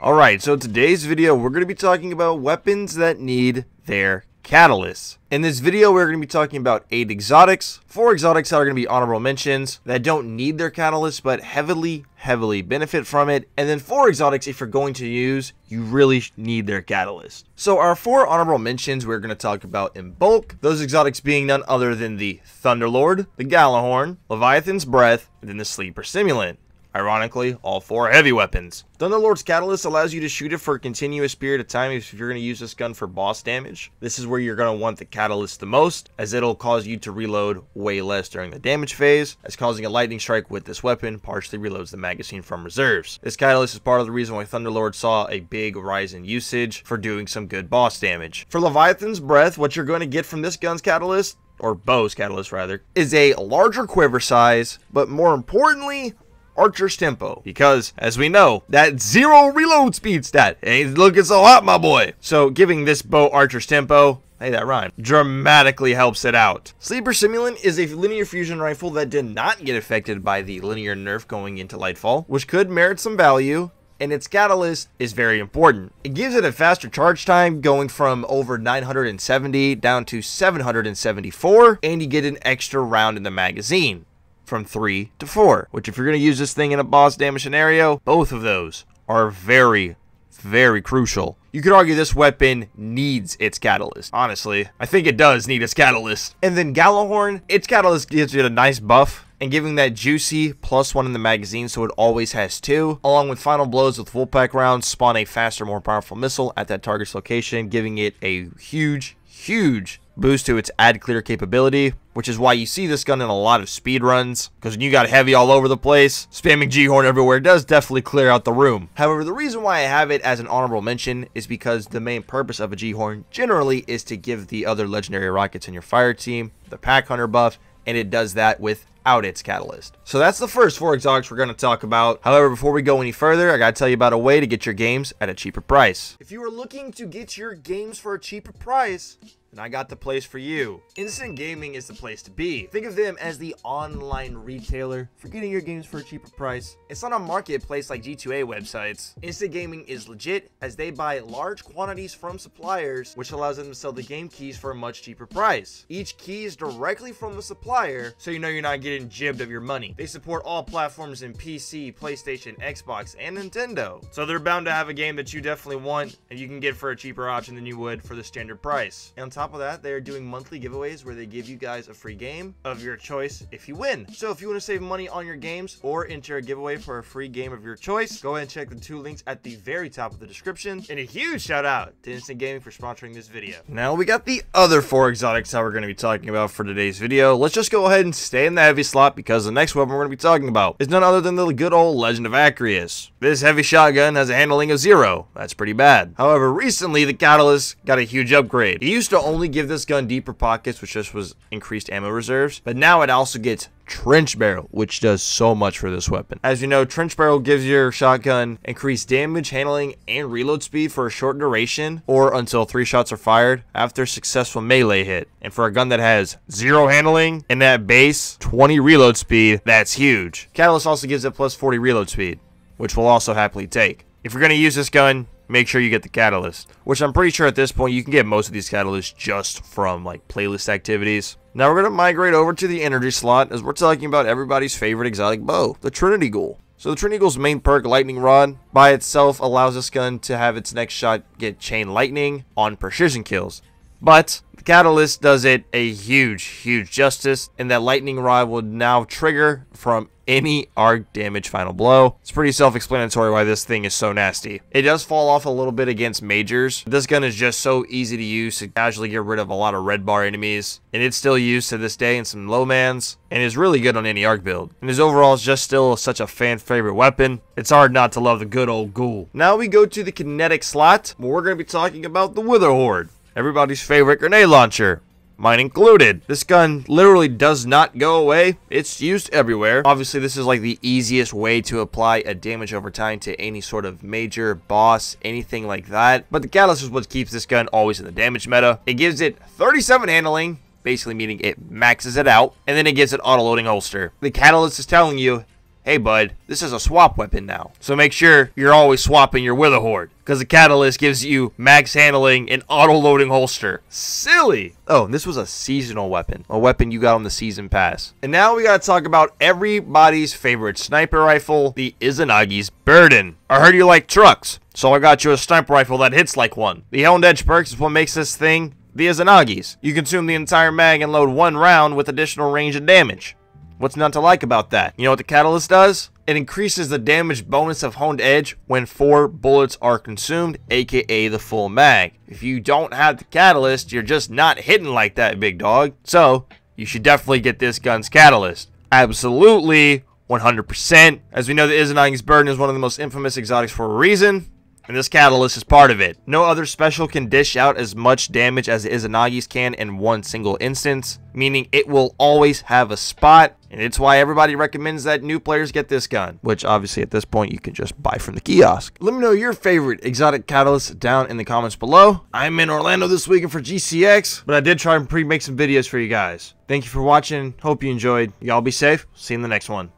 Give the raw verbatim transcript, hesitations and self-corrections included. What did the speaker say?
Alright, so today's video we're going to be talking about weapons that need their catalysts. In this video we're going to be talking about eight exotics, four exotics that are going to be honorable mentions that don't need their catalysts but heavily heavily benefit from it, and then four exotics if you're going to use you really need their catalyst. So our four honorable mentions we're going to talk about in bulk, those exotics being none other than the Thunderlord, the Gjallarhorn, Leviathan's Breath, and then the Sleeper Simulant. Ironically, all four heavy weapons. Thunderlord's catalyst allows you to shoot it for a continuous period of time if you're going to use this gun for boss damage. This is where you're going to want the catalyst the most, as it'll cause you to reload way less during the damage phase, as causing a lightning strike with this weapon partially reloads the magazine from reserves. This catalyst is part of the reason why Thunderlord saw a big rise in usage for doing some good boss damage. For Leviathan's Breath, what you're going to get from this gun's catalyst, or bow's catalyst rather, is a larger quiver size, but more importantly, Archer's tempo, because as we know, that zero reload speed stat ain't looking so hot, my boy. So giving this bow Archer's tempo, hey, that rhyme, dramatically helps it out. Sleeper Simulant is a linear fusion rifle that did not get affected by the linear nerf going into Lightfall, which could merit some value, and its catalyst is very important. It gives it a faster charge time, going from over nine hundred seventy down to seven hundred seventy-four, and you get an extra round in the magazine from three to four, which if you're going to use this thing in a boss damage scenario, both of those are very, very crucial. You could argue this weapon needs its catalyst. Honestly, I think it does need its catalyst. And then Gjallarhorn, its catalyst gives it a nice buff, and giving that juicy plus one in the magazine so it always has two, along with final blows with Wolfpack rounds, spawn a faster, more powerful missile at that target's location, giving it a huge, huge boost to its ad clear capability, which is why you see this gun in a lot of speed runs, because when you got heavy all over the place, spamming G-Horn everywhere does definitely clear out the room. However, the reason why I have it as an honorable mention is because the main purpose of a G-Horn generally is to give the other legendary rockets in your fire team the pack hunter buff, and it does that without its catalyst. So that's the first four exotics we're going to talk about. However, before we go any further, I got to tell you about a way to get your games at a cheaper price. If you are looking to get your games for a cheaper price, and I got the place for you. Instant Gaming is the place to be. Think of them as the online retailer for getting your games for a cheaper price. It's not a marketplace like G two A websites. Instant Gaming is legit, as they buy large quantities from suppliers, which allows them to sell the game keys for a much cheaper price. Each key is directly from the supplier, so you know you're not getting jibbed of your money. They support all platforms in P C, PlayStation, Xbox, and Nintendo. So they're bound to have a game that you definitely want, and you can get for a cheaper option than you would for the standard price. And on top of that, they are doing monthly giveaways where they give you guys a free game of your choice if you win. So if you want to save money on your games or enter a giveaway for a free game of your choice, go ahead and check the two links at the very top of the description. And a huge shout out to Instant Gaming for sponsoring this video. Now we got the other four exotics that we're going to be talking about for today's video. Let's just go ahead and stay in the heavy slot, because the next weapon we're going to be talking about is none other than the good old Legend of Acrius. This heavy shotgun has a handling of zero. That's pretty bad. However, recently the catalyst got a huge upgrade. It used to only only give this gun deeper pockets, which just was increased ammo reserves, but now it also gets Trench Barrel, which does so much for this weapon. As you know, Trench Barrel gives your shotgun increased damage, handling, and reload speed for a short duration, or until three shots are fired after a successful melee hit. And for a gun that has zero handling and that base twenty reload speed, that's huge. Catalyst also gives it plus forty reload speed, which we'll also happily take. If you're going to use this gun, make sure you get the catalyst, which I'm pretty sure at this point you can get most of these catalysts just from like playlist activities. Now we're going to migrate over to the energy slot, as we're talking about everybody's favorite exotic bow, the Trinity Ghoul. So the Trinity Ghoul's main perk, Lightning Rod, by itself allows this gun to have its next shot get chain lightning on precision kills. But the catalyst does it a huge, huge justice, and that Lightning Rod will now trigger from any arc damage final blow. It's pretty self-explanatory why this thing is so nasty. It does fall off a little bit against majors. This gun is just so easy to use to casually get rid of a lot of red bar enemies, and it's still used to this day in some low mans, and is really good on any arc build. And is overall just still such a fan favorite weapon. It's hard not to love the good old ghoul. Now we go to the kinetic slot, where we're going to be talking about the Witherhoard, everybody's favorite grenade launcher, mine included. This gun literally does not go away. It's used everywhere. Obviously, this is like the easiest way to apply a damage over time to any sort of major, boss, anything like that. But the catalyst is what keeps this gun always in the damage meta. It gives it thirty-seven handling, basically meaning it maxes it out, and then it gives it auto-loading holster. The catalyst is telling you, hey bud, this is a swap weapon now. So make sure you're always swapping your Witherhoard, because the Catalyst gives you max handling and auto-loading holster. Silly! Oh, and this was a seasonal weapon. A weapon you got on the season pass. And now we gotta talk about everybody's favorite sniper rifle, the Izanagi's Burden. I heard you like trucks, so I got you a sniper rifle that hits like one. The Honed Edge perks is what makes this thing the Izanagi's. You consume the entire mag and load one round with additional range and damage. What's not to like about that? You know what the Catalyst does? It increases the damage bonus of Honed Edge when four bullets are consumed, aka the full mag. If you don't have the Catalyst, you're just not hitting like that, big dog. So, you should definitely get this gun's Catalyst. Absolutely, one hundred percent. As we know, the Izanagi's Burden is one of the most infamous exotics for a reason, and this Catalyst is part of it. No other special can dish out as much damage as the Izanagi's can in one single instance, meaning it will always have a spot, and it's why everybody recommends that new players get this gun, which obviously at this point you can just buy from the kiosk. Let me know your favorite exotic Catalyst down in the comments below. I'm in Orlando this weekend for G C X, but I did try and pre-make some videos for you guys. Thank you for watching. Hope you enjoyed. Y'all be safe. See you in the next one.